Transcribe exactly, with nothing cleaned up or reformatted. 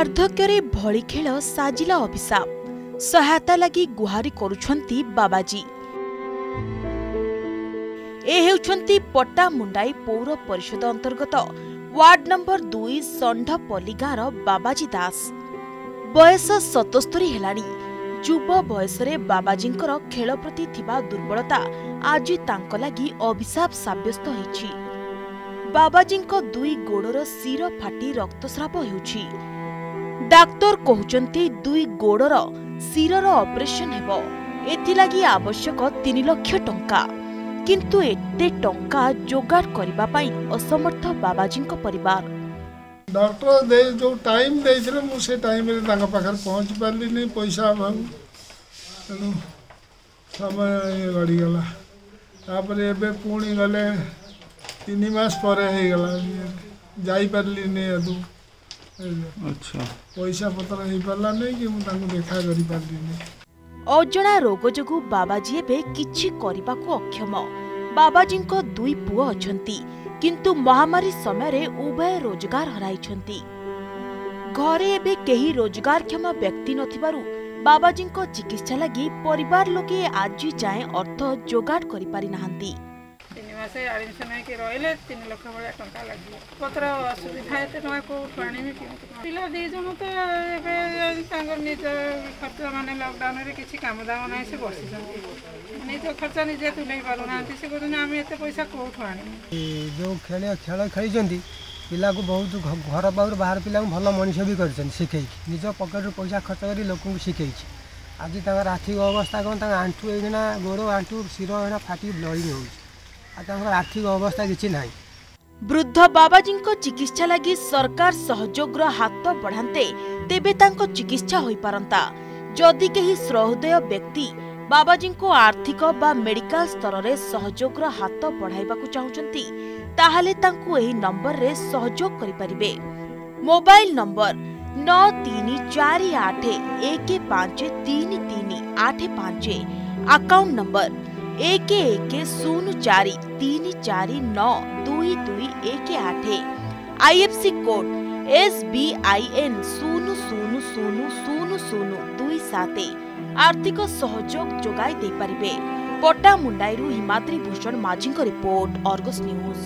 वार्धक्य भली खेल साजिला अभिशाप सहायता लगी गुहारी करुछंती बाबाजी। ए हेउछंती पट्टा मुंडाई पौर परिषद अंतर्गत वार्ड नंबर दुई षंढपल्ली गांर बाबाजी दास। बयस सतस्तरी हेलानी। जुब बयसरे बाबाजींकर खेल प्रति थिबा दुर्बलता आज तांक लागि अभिशाप साब्यस्त होईछि। बाबाजींको दुई गोड़र सिर फाटी रक्तस्राव होउछि। डाक्टर कहउचंती दुई गोड़र सिरर ऑपरेशन हेबो, एथिलागी आवश्यक तीन लाख टंका। किंतु एते टंका जोगाड़ करबा पई असमर्थ बाबाजींको परिवार। डॉक्टर दे जो टाइम देइले मु से टाइम रे तांका पाखर पहुंच पाली नै, पैसा मांग तनो समय गड़ी गेला। तापर एबे पूणी गले तीन मास परे हे गेला, जाई पाली नै अदु। अच्छा पैसा पत्र हे पाला नै कि मु तांको देखा करी पाली नै। अजणा रोग जोगु बाबाजी एबे किछि करबाकु अक्षम। बाबाजींको दुई पुओ अछंती, किंतु महामारी समय रे उभय रोजगार हराइछंती। घरे एबे केही रोजगारक्षम व्यक्ति नथिबारु बाबाजींको चिकित्सा लागि परिवार लोके आज जाए अर्थ जोगाड़ करि पारि नाहंती। तीन मासे एडमिशन के रहले तीन लाख बडा टंका लागि पत्र असुविधा एते न को पाणी में पिला दे जणो त एबे सांगर निज खर्च माने लॉकडाउन रे किछि काम दाम नै से बसि जंती नै तो खर्च नि जे तुलै पारो नांती से कोन आमे एते पैसा को उठाणी। जो खेल खेल खेल जंती पिला को बहुत घर बाहर बाहर पिला भलो मनीष भी करछन, सिखै निज पकेट रो पैसा खर्च करी लोकु सिखै। आज तांगर आर्थिक अवस्था कोन तांग आंठु एना गोरो आंठु सिरो एना फाटी ब्लडिंग होउ। आर्थिक अवस्था किछि नाही। वृद्ध बाबाजींको चिकित्सा लागि सरकार सहयोगरा हात बढ़ाते तेबे तांको चिकित्सा होई पारंता। जदि केही श्रहृदय व्यक्ति बाबाजींको आर्थिक बा मेडिकल स्तर रे सहयोगरा हात बढ़ाइबाकु चाहुचंती ताहाले तांको एही नंबर रे सहयोग करि परिबे। मोबाइल नंबर नौ तीन चार आठ एक पाँच तीन तीन आठ पाँच, अकाउंट नंबर एक एक शून्य चारि तीन चारि नौ दुई दुई एक आठ, I F C code S B I N शून्य शून्य शून्य शून्य शून्य दुई सात। आर्थिक सहयोग जोगाई दे पारिबे। पट्टा मुंडाई हिमाद्री भूषण माझी रिपोर्ट, आर्गस न्यूज।